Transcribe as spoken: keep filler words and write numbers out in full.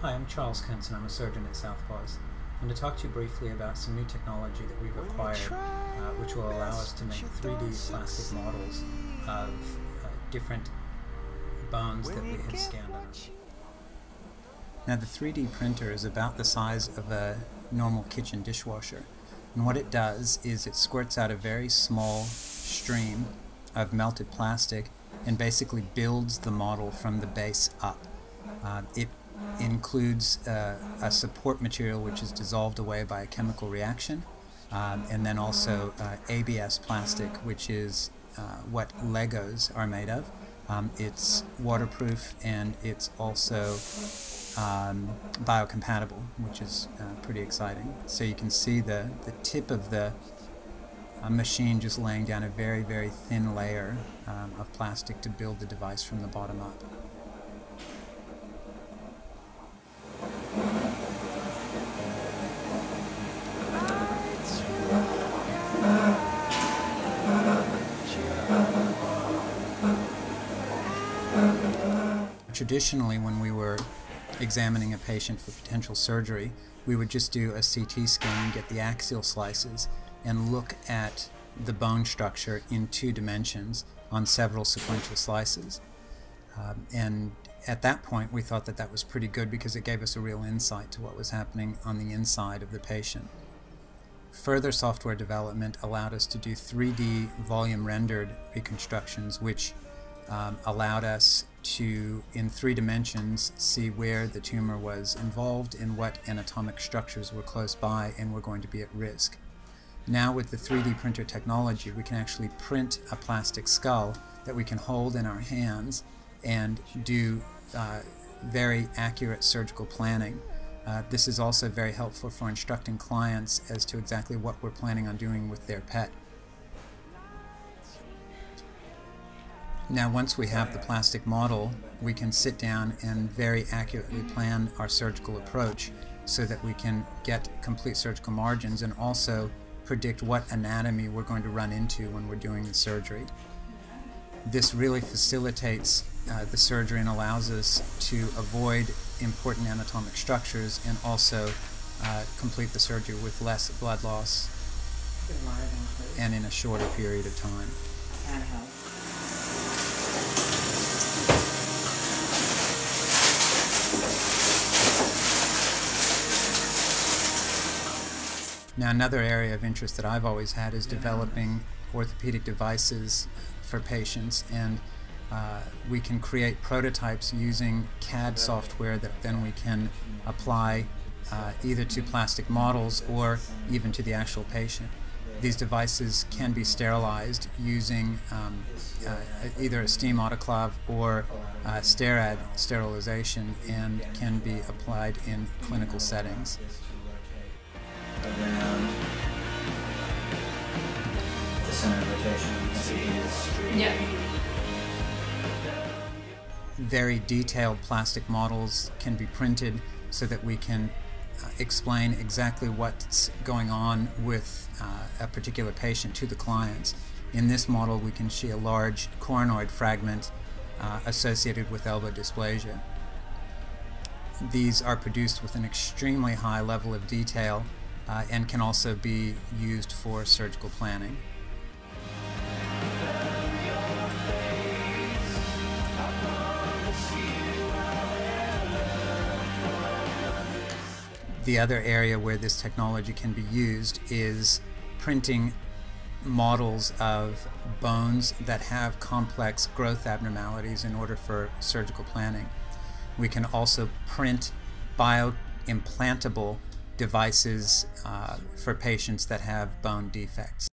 Hi, I'm Charles Kenson. I'm a surgeon at Southpaws. I'm going to talk to you briefly about some new technology that we've acquired uh, which will allow us to make three D plastic models of uh, different bones that we have scanned on us. Now the three D printer is about the size of a normal kitchen dishwasher, and what it does is it squirts out a very small stream of melted plastic and basically builds the model from the base up. Uh, it includes uh, a support material which is dissolved away by a chemical reaction, um, and then also uh, A B S plastic, which is uh, what Legos are made of. Um, it's waterproof and it's also um, biocompatible, which is uh, pretty exciting. So you can see the, the tip of the uh, machine just laying down a very, very thin layer um, of plastic to build the device from the bottom up. Traditionally, when we were examining a patient for potential surgery, we would just do a C T scan and get the axial slices and look at the bone structure in two dimensions on several sequential slices. Um, and at that point, we thought that that was pretty good because it gave us a real insight to what was happening on the inside of the patient. Further software development allowed us to do three D volume-rendered reconstructions, which Um, allowed us to, in three dimensions, see where the tumor was involved and what anatomic structures were close by and were going to be at risk. Now with the three D printer technology, we can actually print a plastic skull that we can hold in our hands and do uh, very accurate surgical planning. Uh, this is also very helpful for instructing clients as to exactly what we're planning on doing with their pet. Now, once we have the plastic model, we can sit down and very accurately plan our surgical approach so that we can get complete surgical margins and also predict what anatomy we're going to run into when we're doing the surgery. This really facilitates uh, the surgery and allows us to avoid important anatomic structures and also uh, complete the surgery with less blood loss and in a shorter period of time. Now, another area of interest that I've always had is developing orthopedic devices for patients, and uh, we can create prototypes using C A D software that then we can apply uh, either to plastic models or even to the actual patient. These devices can be sterilized using um, uh, either a steam autoclave or uh, STERAD sterilization and can be applied in clinical settings. Around the center of rotation. Yeah. Very detailed plastic models can be printed so that we can uh, explain exactly what's going on with uh, a particular patient to the clients. In this model, we can see a large coronoid fragment uh, associated with elbow dysplasia. These are produced with an extremely high level of detail Uh, and can also be used for surgical planning. The other area where this technology can be used is printing models of bones that have complex growth abnormalities in order for surgical planning. We can also print bioimplantable devices uh, for patients that have bone defects.